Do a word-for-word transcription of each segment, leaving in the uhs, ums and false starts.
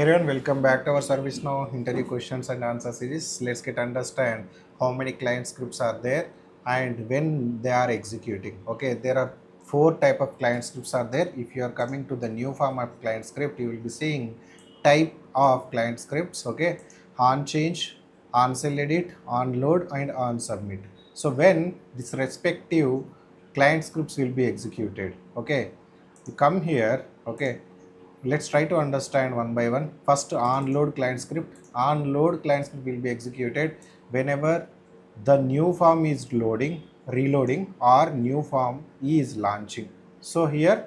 Hey everyone, welcome back to our ServiceNow interview questions and answer series. Let's get understand how many client scripts are there and when they are executing. Okay, there are four type of client scripts are there. If you are coming to the new form of client script, you will be seeing type of client scripts. Okay, on change, on sell edit, on load and on submit. So when this respective client scripts will be executed. Okay, you come here. Okay. Let's try to understand one by one. First, onload client script. Onload client script will be executed whenever the new form is loading, reloading, or new form is launching. So here,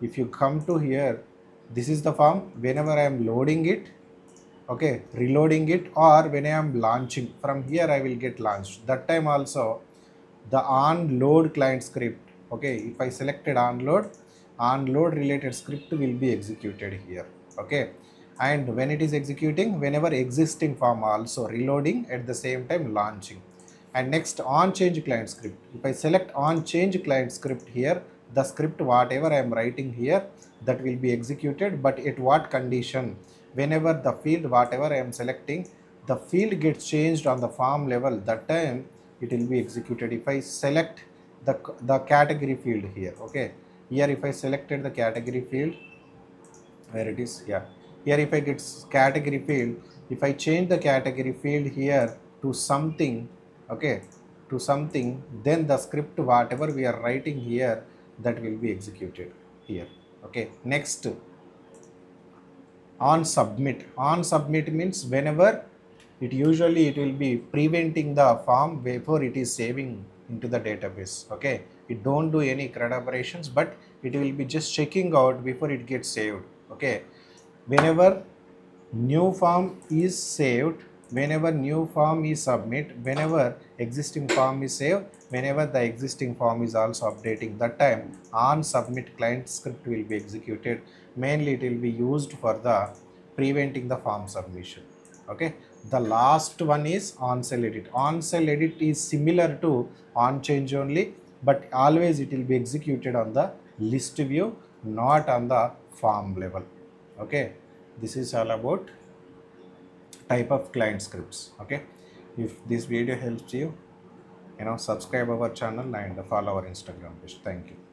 if you come to here, this is the form. Whenever I am loading it, okay, reloading it, or when I am launching, from here I will get launched. That time also, the onload client script. Okay, if I selected onload. Onload related script will be executed here. Okay, and when it is executing, whenever existing form also reloading at the same time launching. And next, on change client script. If I select on change client script here, the script whatever I am writing here, that will be executed, but at what condition? Whenever the field whatever I am selecting, the field gets changed on the form level, that time it will be executed. If I select the the category field here, okay. Here if I selected the category field, where it is, yeah, here if I get category field, if I change the category field here to something, okay, to something, then the script whatever we are writing here, that will be executed here, okay. Next, on submit. On submit means whenever it usually it will be preventing the form before it is saving into the database, okay. It don't do any CRUD operations, but it will be just checking out before it gets saved, okay. Whenever new form is saved, whenever new form is submit, whenever existing form is saved, whenever the existing form is also updating, that time on submit client script will be executed. Mainly it will be used for the preventing the form submission, okay. The last one is on sell edit. On sell edit is similar to on change only, but always it will be executed on the list view, not on the form level, okay. This is all about type of client scripts, okay. If this video helps you, you know, subscribe our channel and follow our Instagram page. Thank you.